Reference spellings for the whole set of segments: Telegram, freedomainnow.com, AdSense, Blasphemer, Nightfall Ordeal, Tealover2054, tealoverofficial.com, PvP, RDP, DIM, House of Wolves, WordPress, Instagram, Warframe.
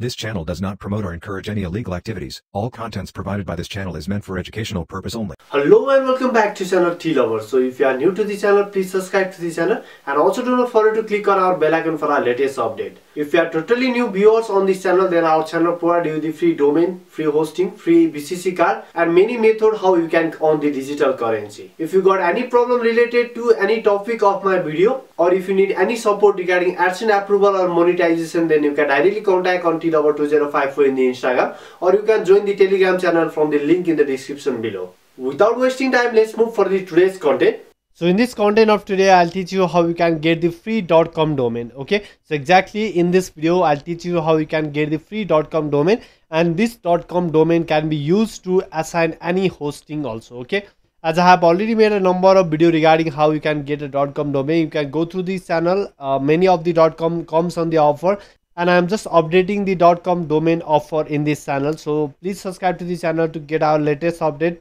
This channel does not promote or encourage any illegal activities. All contents provided by this channel is meant for educational purpose only. Hello and welcome back to channel Tealover. So if you are new to the channel, please subscribe to the channel and also do not forget to click on our bell icon for our latest update. If you are totally new viewers on this channel, then our channel provides you the free domain, free hosting, free BCC card and many methods how you can earn the digital currency. If you got any problem related to any topic of my video or if you need any support regarding AdSense approval or monetization, then you can directly contact on Tealover2054 in the Instagram, or you can join the Telegram channel from the link in the description below. Without wasting time, let's move for the today's content. So in this content of today, I'll teach you how you can get the free.com domain. Okay, so exactly in this video, I'll teach you how you can get the free.com domain, and this .com domain can be used to assign any hosting also. Okay, as I have already made a number of videos regarding how you can get a .com domain, you can go through this channel. Many of the .com comes on the offer. And I am just updating the .com domain offer in this channel. So please subscribe to the channel to get our latest update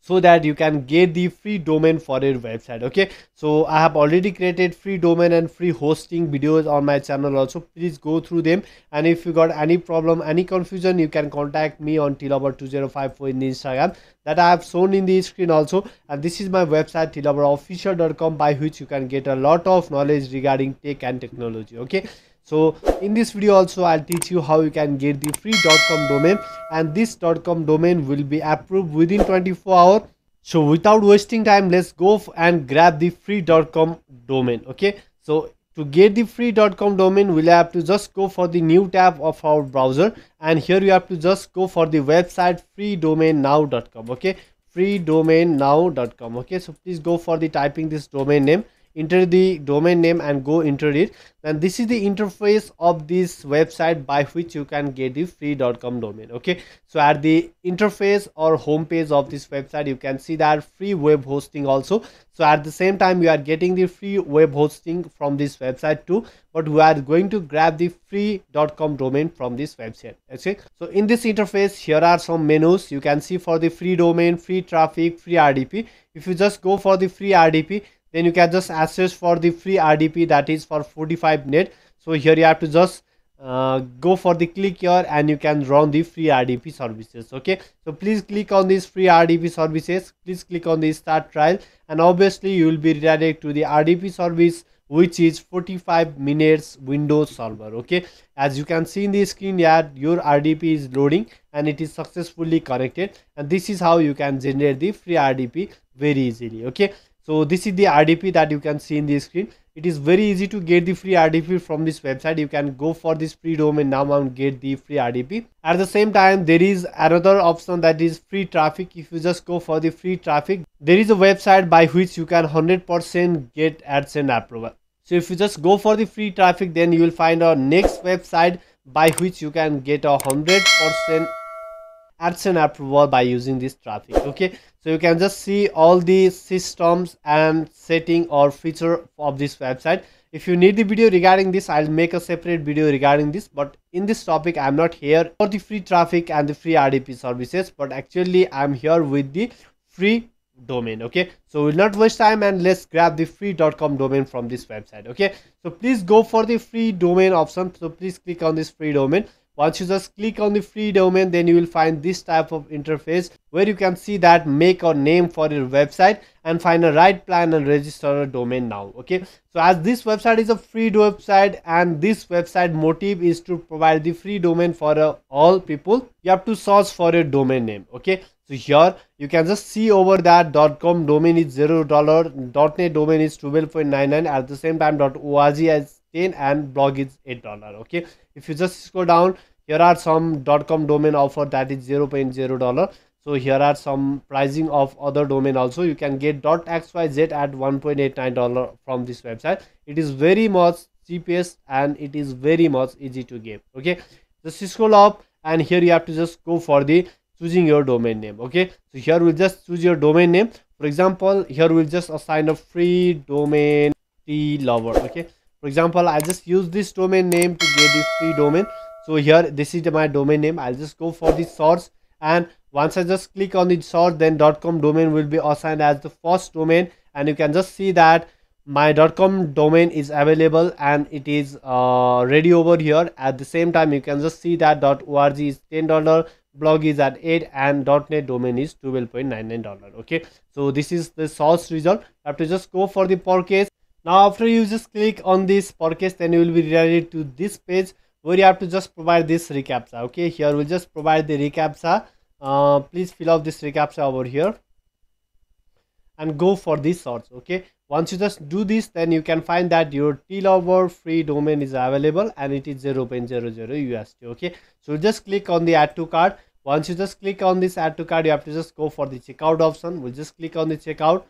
so that you can get the free domain for your website. Okay. So I have already created free domain and free hosting videos on my channel also. Please go through them. And if you got any problem, any confusion, you can contact me on Tealover2054 in the Instagram that I have shown in the screen also. And this is my website tealoverofficial.com, by which you can get a lot of knowledge regarding tech and technology. Okay. So in this video also, I'll teach you how you can get the free.com domain, and this .com domain will be approved within 24 hours. So without wasting time, let's go and grab the free.com domain. Okay, so to get the free.com domain, we'll have to just go for the new tab of our browser, and here you have to just go for the website freedomainnow.com. Okay, freedomainnow.com. Okay, so please go for the typing this domain name. Enter the domain name and go enter it. Then this is the interface of this website by which you can get the free.com domain. Okay, so at the interface or home page of this website, you can see that free web hosting also. So at the same time, you are getting the free web hosting from this website too, but we are going to grab the free.com domain from this website. Okay, so in this interface, here are some menus you can see for the free domain, free traffic, free RDP. If you just go for the free RDP, then you can just access for the free RDP, that is for 45 net. So here you have to just go for the click here and you can run the free RDP services. Okay, so please click on this free RDP services, please click on the start trial, and obviously you will be redirected to the RDP service, which is 45 minutes Windows server. Okay, as you can see in the screen, yeah, your RDP is loading and it is successfully connected, and this is how you can generate the free RDP very easily. Okay, so this is the RDP that you can see in the screen. It is very easy to get the free RDP from this website. You can go for this free domain now and get the free RDP. At the same time, there is another option that is free traffic. If you just go for the free traffic, there is a website by which you can 100% get AdSense approval. So if you just go for the free traffic, then you will find our next website by which you can get 100% AdSense approval by using this traffic. Okay, so you can just see all the systems and setting or feature of this website. If you need the video regarding this, I'll make a separate video regarding this, but in this topic I'm not here for the free traffic and the free RDP services, but actually I'm here with the free domain. Okay, so we'll not waste time and let's grab the free.com domain from this website. Okay, so please go for the free domain option. So please click on this free domain. Once you just click on the free domain, then you will find this type of interface where you can see that make a name for your website and find a right plan and register a domain now. Okay, so as this website is a free website and this website motive is to provide the free domain for all people, you have to search for a domain name. Okay, so here you can just see over that .com domain is $0, .net domain is 12.99, at the same time .org is 10 and blog is $8. Okay, if you just scroll down, here are some .com domain offer that is $0.0. So here are some pricing of other domain also. You can get .xyz at $1.89 from this website. It is very much cheapest and it is very much easy to get. Okay, just scroll up and here you have to just go for the choosing your domain name. Okay, so here we'll just choose your domain name. For example, here we'll just assign a free domain Tealover. Okay, for example, I just use this domain name to get this free domain. So here, this is my domain name. I'll just go for the source, and once I just click on the source, then .com domain will be assigned as the first domain, and you can just see that my .com domain is available and it is ready over here. At the same time, you can just see that .org is $10, blog is at $8, and .net domain is $12.99. Okay, so this is the source result. You have to just go for the purchase. Now after you just click on this purchase, then you will be redirected to this page where you have to just provide this recaptcha. Okay, here we'll just provide the recaptcha. Please fill out this recaptcha over here and go for this search. Okay, once you just do this, then you can find that your Tealover free domain is available and it is $0.00 USD. Okay, so just click on the add to cart. Once you just click on this add to cart, you have to just go for the checkout option. We'll just click on the checkout.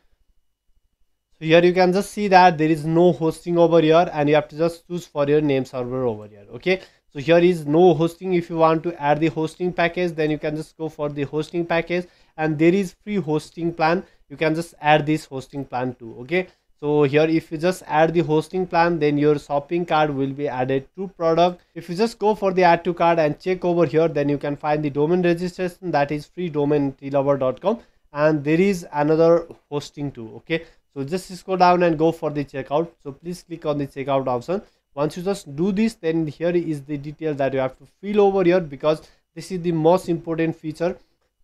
So here you can just see that there is no hosting over here, and you have to just choose for your name server over here. Okay, so here is no hosting. If you want to add the hosting package, then you can just go for the hosting package, and there is free hosting plan. You can just add this hosting plan too. Okay, so here if you just add the hosting plan, then your shopping cart will be added to product. If you just go for the add to cart and check over here, then you can find the domain registration, that is freedomainnow.com, and there is another hosting too. Okay, so just scroll down and go for the checkout. So please click on the checkout option. Once you just do this, then here is the detail that you have to fill over here, because this is the most important feature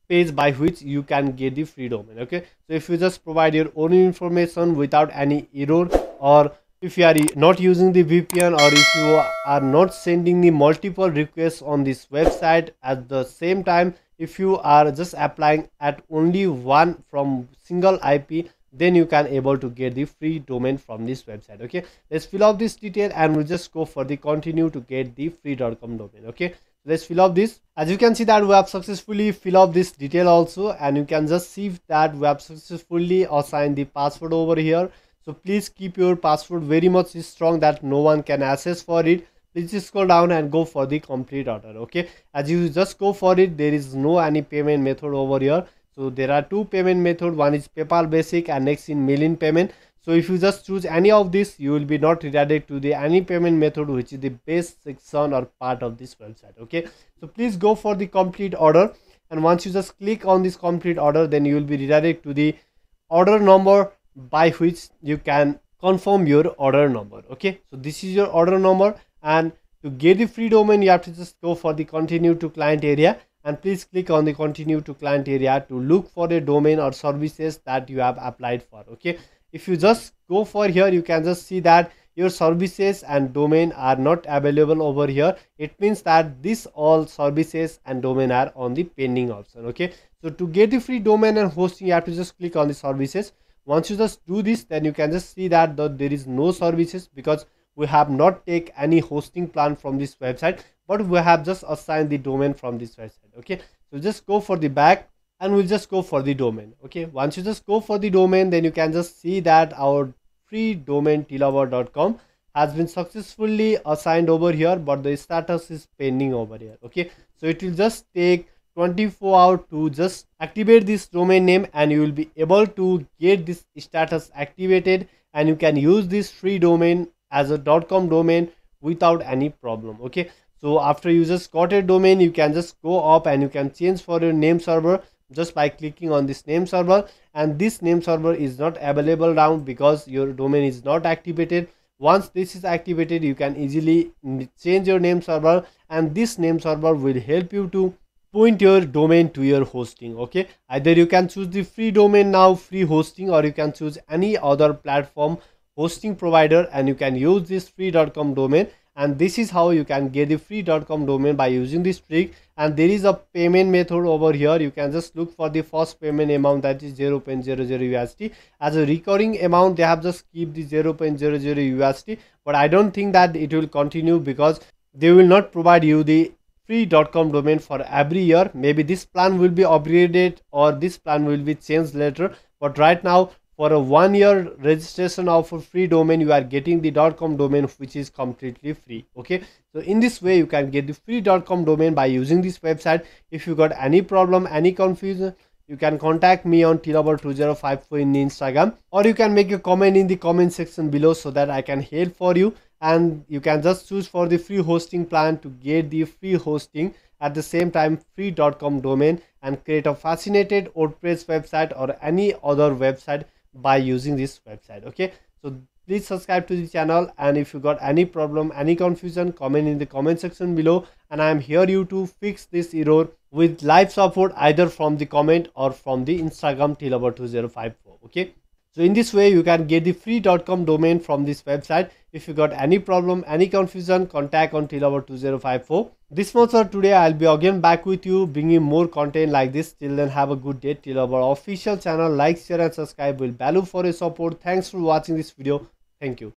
page by which you can get the free domain. Okay, so if you just provide your own information without any error, or if you are not using the VPN, or if you are not sending the multiple requests on this website at the same time, if you are just applying at only one from single IP, then you can able to get the free domain from this website. Okay, let's fill out this detail and we'll just go for the continue to get the free.com domain. Okay, let's fill up this. As you can see that we have successfully fill up this detail also, and you can just see that we have successfully assigned the password over here. So please keep your password very much strong that no one can access for it. Please just scroll down and go for the complete order. Okay, as you just go for it, there is no any payment method over here. So there are two payment methods, one is PayPal basic and next in mail-in payment. So if you just choose any of this, you will be not redirected to the any payment method, which is the base section or part of this website. Okay, so please go for the complete order, and once you just click on this complete order, then you will be redirected to the order number by which you can confirm your order number. Okay, so this is your order number, and to get the free domain, you have to just go for the continue to client area. And please click on the continue to client area to look for a domain or services that you have applied for. Okay, if you just go for here, you can just see that your services and domain are not available over here. It means that this all services and domain are on the pending option. Okay, so to get the free domain and hosting, you have to just click on the services. Once you just do this, then you can just see that there is no services, because we have not take any hosting plan from this website, but we have just assigned the domain from this website. Okay, so just go for the back and we'll just go for the domain. Okay, once you just go for the domain, then you can just see that our free domain tealover.com has been successfully assigned over here, but the status is pending over here. Okay, so it will just take 24 hours to just activate this domain name, and you will be able to get this status activated, and you can use this free domain as a .com domain without any problem. Okay, so after you just got a domain, you can just go up and you can change for your name server just by clicking on this name server, and this name server is not available now because your domain is not activated. Once this is activated, you can easily change your name server, and this name server will help you to point your domain to your hosting. Okay, either you can choose the free domain now free hosting, or you can choose any other platform hosting provider, and you can use this free.com domain. And this is how you can get the free.com domain by using this trick. And there is a payment method over here. You can just look for the first payment amount, that is $0.00 USD. As a recurring amount, they have just keep the $0.00 USD, but I don't think that it will continue, because they will not provide you the free.com domain for every year. Maybe this plan will be upgraded or this plan will be changed later, but right now for a 1 year registration of a free domain, you are getting the .com domain, which is completely free. Okay, so in this way you can get the free.com domain by using this website. If you got any problem, any confusion, you can contact me on Tealover2054 in Instagram, or you can make a comment in the comment section below so that I can help for you. And you can just choose for the free hosting plan to get the free hosting, at the same time free.com domain, and create a fascinated WordPress website or any other website by using this website. Okay, so Please subscribe to the channel, and if you got any problem, any confusion, comment in the comment section below, and I am here you to fix this error with live support either from the comment or from the Instagram Tealover2054. Okay, so in this way you can get the free.com domain from this website. If you got any problem, any confusion, contact on Tealover2054. This much for today. I'll be again back with you bringing more content like this. Till then, have a good day. Tealover official channel, like, share and subscribe. We'll value for your support. Thanks for watching this video. Thank you.